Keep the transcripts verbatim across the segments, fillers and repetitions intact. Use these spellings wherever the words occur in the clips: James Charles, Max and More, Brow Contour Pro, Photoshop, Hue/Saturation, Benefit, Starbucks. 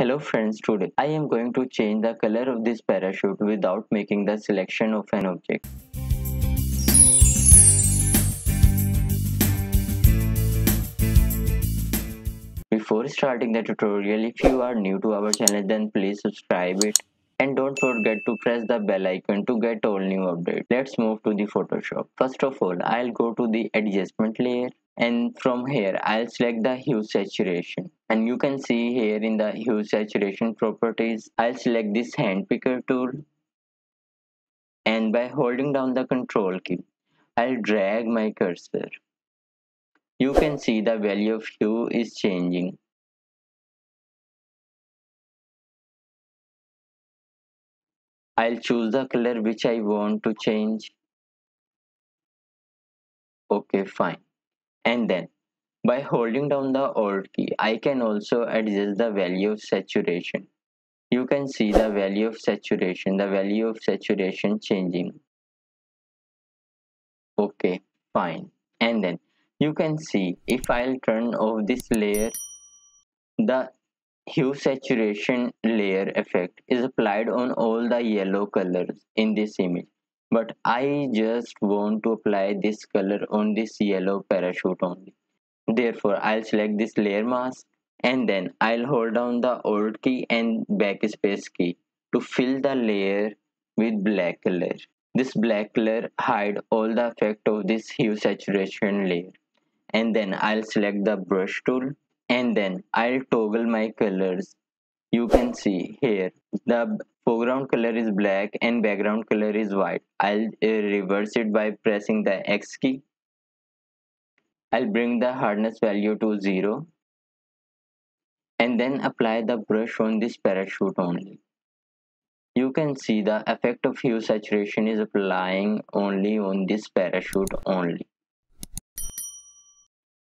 Hello friends, today I am going to change the color of this parachute without making the selection of an object. Before starting the tutorial, if you are new to our channel then please subscribe it and don't forget to press the bell icon to get all new updates. Let's move to the Photoshop. First of all, I'll go to the adjustment layer. And from here, I'll select the hue saturation. And you can see here in the hue saturation properties, I'll select this hand picker tool. And by holding down the control key, I'll drag my cursor. You can see the value of hue is changing. I'll choose the color which I want to change. Okay, fine. And then, by holding down the Alt key, I can also adjust the value of saturation. You can see the value of saturation, the value of saturation changing. Okay, fine. And then, you can see, if I'll turn off this layer, the hue saturation layer effect is applied on all the yellow colors in this image. But I just want to apply this color on this yellow parachute only. Therefore, I'll select this layer mask and then I'll hold down the Alt key and backspace key to fill the layer with black color. This black color hides all the effect of this hue saturation layer. And then I'll select the brush tool and then I'll toggle my colors. You can see here the foreground color is black and background color is white. I'll uh, reverse it by pressing the X key. I'll bring the hardness value to zero and then apply the brush on this parachute only. You can see the effect of hue saturation is applying only on this parachute only.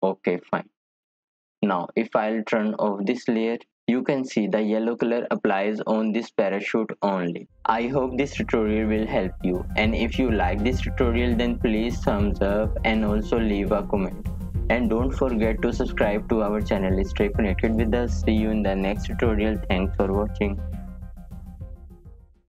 Okay, fine. Now if I'll turn off this layer, you can see the yellow color applies on this parachute only. I hope this tutorial will help you, and if you like this tutorial then please thumbs up and also leave a comment. And don't forget to subscribe to our channel. Stay connected with us. See you in the next tutorial. Thanks for watching.